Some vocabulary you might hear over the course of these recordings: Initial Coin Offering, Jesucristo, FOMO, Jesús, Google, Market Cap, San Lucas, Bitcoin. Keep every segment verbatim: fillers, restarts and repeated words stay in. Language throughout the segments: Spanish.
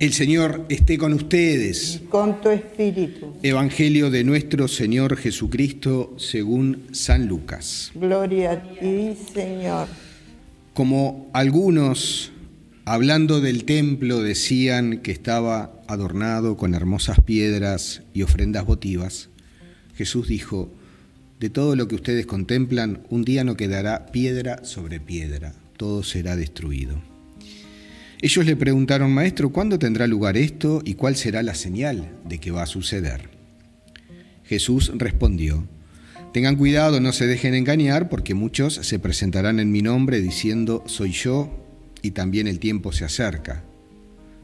El Señor esté con ustedes. Y con tu espíritu. Evangelio de nuestro Señor Jesucristo según San Lucas. Gloria a ti, Señor. Como algunos, hablando del templo, decían que estaba adornado con hermosas piedras y ofrendas votivas, Jesús dijo: de todo lo que ustedes contemplan, un día no quedará piedra sobre piedra, todo será destruido. Ellos le preguntaron: Maestro, ¿cuándo tendrá lugar esto y cuál será la señal de que va a suceder? Jesús respondió: tengan cuidado, no se dejen engañar, porque muchos se presentarán en mi nombre diciendo: soy yo, y también el tiempo se acerca.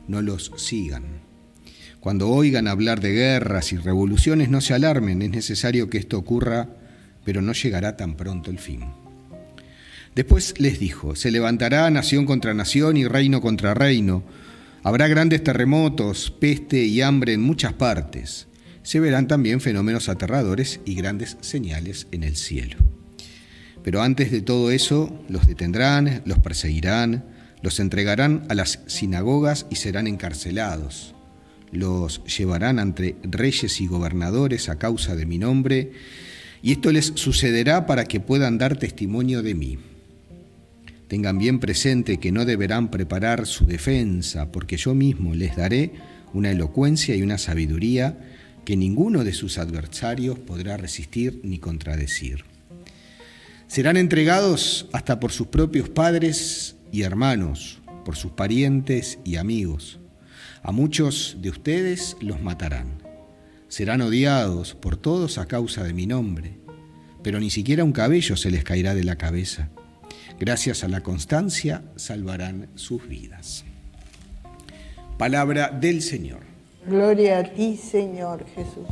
No los sigan. Cuando oigan hablar de guerras y revoluciones, no se alarmen, es necesario que esto ocurra, pero no llegará tan pronto el fin. Después les dijo: se levantará nación contra nación y reino contra reino. Habrá grandes terremotos, peste y hambre en muchas partes. Se verán también fenómenos aterradores y grandes señales en el cielo. Pero antes de todo eso, los detendrán, los perseguirán, los entregarán a las sinagogas y serán encarcelados. Los llevarán ante reyes y gobernadores a causa de mi nombre, y esto les sucederá para que puedan dar testimonio de mí. Tengan bien presente que no deberán preparar su defensa, porque yo mismo les daré una elocuencia y una sabiduría que ninguno de sus adversarios podrá resistir ni contradecir. Serán entregados hasta por sus propios padres y hermanos, por sus parientes y amigos. A muchos de ustedes los matarán. Serán odiados por todos a causa de mi nombre, pero ni siquiera un cabello se les caerá de la cabeza. Gracias a la constancia salvarán sus vidas. Palabra del Señor. Gloria a ti, Señor Jesús.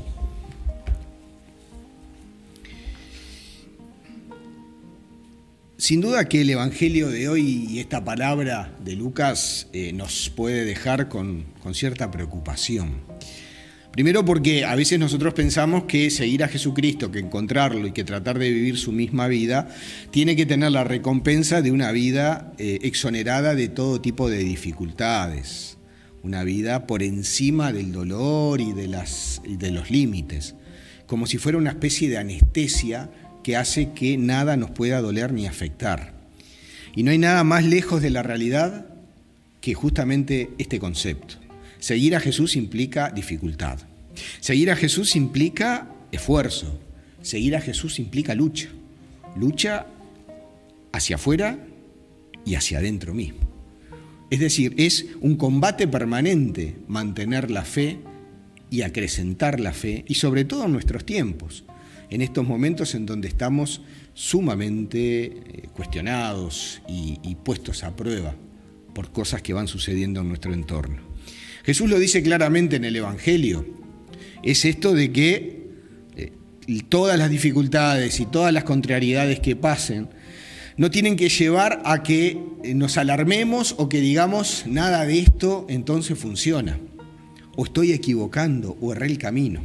Sin duda que el Evangelio de hoy y esta palabra de Lucas eh, nos puede dejar con, con cierta preocupación. Primero, porque a veces nosotros pensamos que seguir a Jesucristo, que encontrarlo y que tratar de vivir su misma vida, tiene que tener la recompensa de una vida eh, exonerada de todo tipo de dificultades, una vida por encima del dolor y de, las, y de los límites, como si fuera una especie de anestesia que hace que nada nos pueda doler ni afectar. Y no hay nada más lejos de la realidad que justamente este concepto. Seguir a Jesús implica dificultad. Seguir a Jesús implica esfuerzo. Seguir a Jesús implica lucha. Lucha hacia afuera y hacia adentro mismo. Es decir, es un combate permanente mantener la fe y acrecentar la fe, y sobre todo en nuestros tiempos. En estos momentos en donde estamos sumamente cuestionados y, y puestos a prueba por cosas que van sucediendo en nuestro entorno. Jesús lo dice claramente en el Evangelio. Es esto de que eh, todas las dificultades y todas las contrariedades que pasen no tienen que llevar a que nos alarmemos o que digamos nada de esto entonces funciona, o estoy equivocando o erré el camino.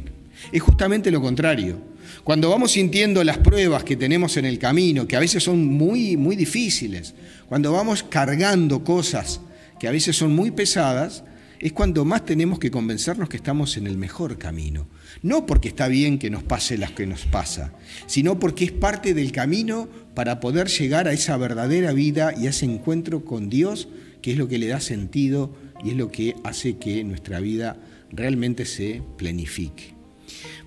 Es justamente lo contrario. Cuando vamos sintiendo las pruebas que tenemos en el camino, que a veces son muy, muy difíciles, cuando vamos cargando cosas que a veces son muy pesadas, es cuando más tenemos que convencernos que estamos en el mejor camino. No porque está bien que nos pase las que nos pasa, sino porque es parte del camino para poder llegar a esa verdadera vida y a ese encuentro con Dios, que es lo que le da sentido y es lo que hace que nuestra vida realmente se planifique.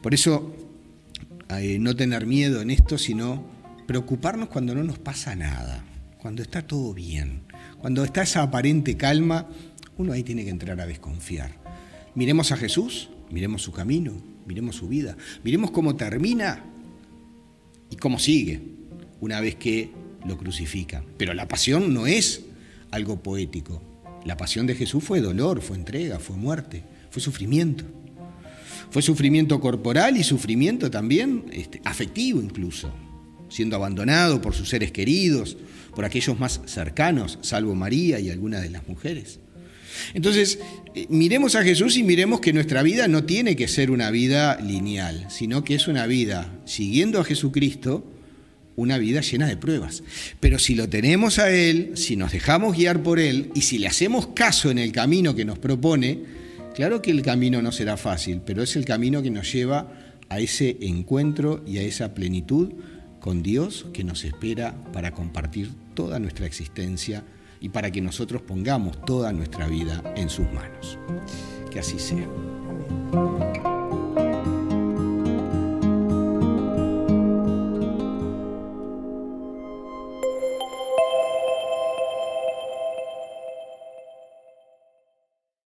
Por eso, no tener miedo en esto, sino preocuparnos cuando no nos pasa nada, cuando está todo bien, cuando está esa aparente calma, uno ahí tiene que entrar a desconfiar. Miremos a Jesús, miremos su camino, miremos su vida, miremos cómo termina y cómo sigue una vez que lo crucifican. Pero la pasión no es algo poético. La pasión de Jesús fue dolor, fue entrega, fue muerte, fue sufrimiento. Fue sufrimiento corporal y sufrimiento también este, afectivo incluso, siendo abandonado por sus seres queridos, por aquellos más cercanos, salvo María y algunas de las mujeres. Entonces, miremos a Jesús y miremos que nuestra vida no tiene que ser una vida lineal, sino que es una vida siguiendo a Jesucristo, una vida llena de pruebas. Pero si lo tenemos a Él, si nos dejamos guiar por Él y si le hacemos caso en el camino que nos propone, claro que el camino no será fácil, pero es el camino que nos lleva a ese encuentro y a esa plenitud con Dios que nos espera para compartir toda nuestra existencia y para que nosotros pongamos toda nuestra vida en sus manos. Que así sea.